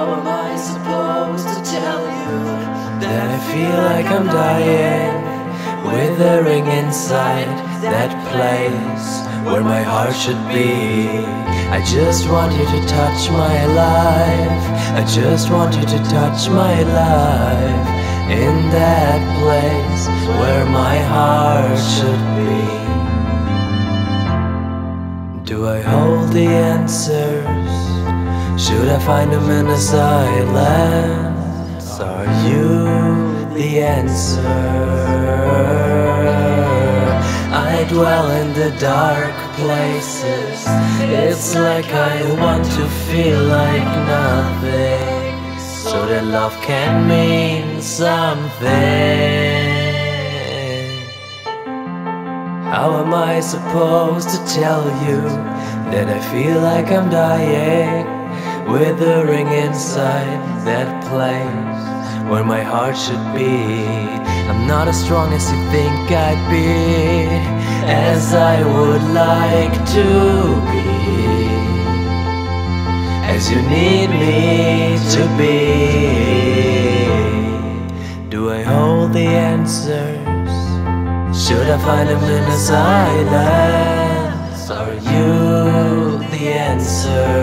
How am I supposed to tell you that I feel like I'm dying, withering inside that place where my heart should be? I just want you to touch my life, I just want you to touch my life, in that place where my heart should be. Do I hold the answers? Should I find them in the silence? Are you the answer? I dwell in the dark places. It's like I want to feel like nothing, so that love can mean something. How am I supposed to tell you that I feel like I'm dying, withering inside that place where my heart should be? I'm not as strong as you think I'd be, as I would like to be, as you need me to be. Do I hold the answers? Should I find them in the silence? Are you the answer?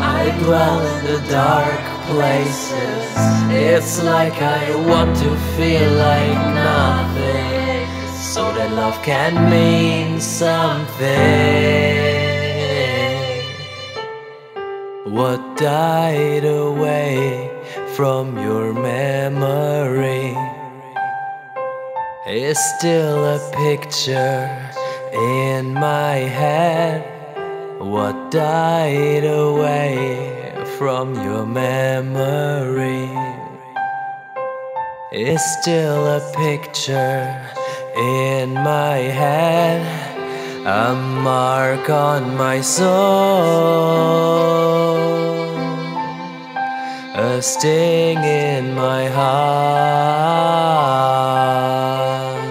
I dwell in the dark places. It's like I want to feel like nothing, so that love can mean something. What died away from your memory is still a picture in my head. What died away from your memory is still a picture in my head, a mark on my soul, a sting in my heart,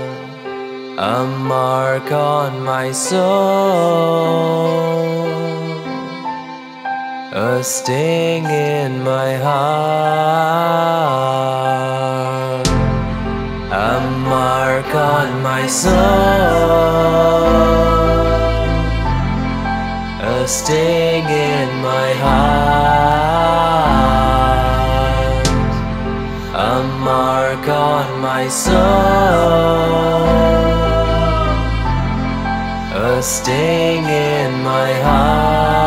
a mark on my soul, a sting in my heart, a mark on my soul, a sting in my heart, a mark on my soul, a sting in my heart.